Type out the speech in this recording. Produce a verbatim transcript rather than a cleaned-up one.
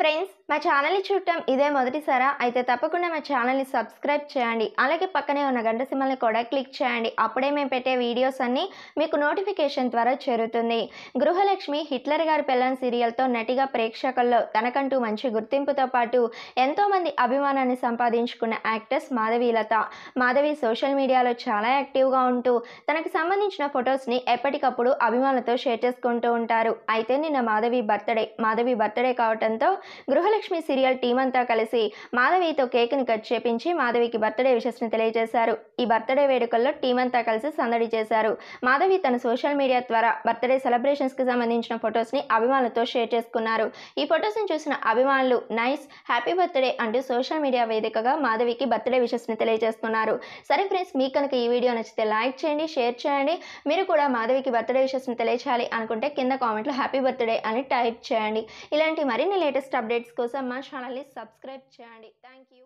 Friends मा channel चूडटम इदे मोदटिसारा अयिते तप्पकुंडा मा चानल सब्स्क्राइब चेयंडी अलागे पक्कने उन्न गंट सिंबल नि कूडा क्लिक चेयंडी अप्पुडे मेमु पेट्टे वीडियोस अन्नी मीकु नोटिफिकेशन द्वारा चेरुतुंदी। गृहलक्ष्मी हिट्लर गारि पेल्लानि सीरियल तो नटिगा प्रेक्षकुल्लो तनकंटू मंची गुर्तिंपुतो पाटु एंतो मंदी अभिमानानि संपादिंचुकुन्न एक्ट्रेस माधवी लता। माधवी सोशल मीडियालो चाला एक्टिव्गा उंटू तनकु संबंधिंचिन फोटोस नि एप्पटिकप्पुडु अभिमानुलतो शेर चेसुकुंटू उंटारु। अयिते निन्न माधवी बर्थडे माधवी बर्थडे कावटंतो गृहलक्ष्मी सीरियल टीम अंता कलिसी माधवी तो केक नि कट चेपिंची माधवी की बर्थडे विशेष नि तेलियजेशारु। ई बर्थडे वेडुकल्लो टीम अंता कलिसी संदडी चेशारु। माधवी तन सोशल मीडिया द्वारा बर्थडे सेलब्रेशन्स की संबंधिंचिन फोटोस नि अभिमानुलतो शेर चेसुकुन्नारु। ई फोटोस नि चूसिन अभिमानुलु नाइस हैप्पी बर्थडे अंटू सोशल मीडिया वेदिकगा माधवी की बर्थडे विशेष नि तेलियजेस्तुन्नारु। सरे फ्रेंड्स मीकु गनुक ई वीडियो नच्चिते लाइक चेयंडी शेर चेयंडी। मीरु कूडा माधवी की बर्थडे विशेष नि तेलियजेयाली अनुकुंटे किंद कामेंट लो हैप्पी बर्थडे अनि टाइप चेयंडी। इलांटि मरिन्नि लेटेस्ट अपडेट्स కోసం మా ఛానల్ ని సబ్స్క్రైబ్ చేయండి। థాంక్యూ।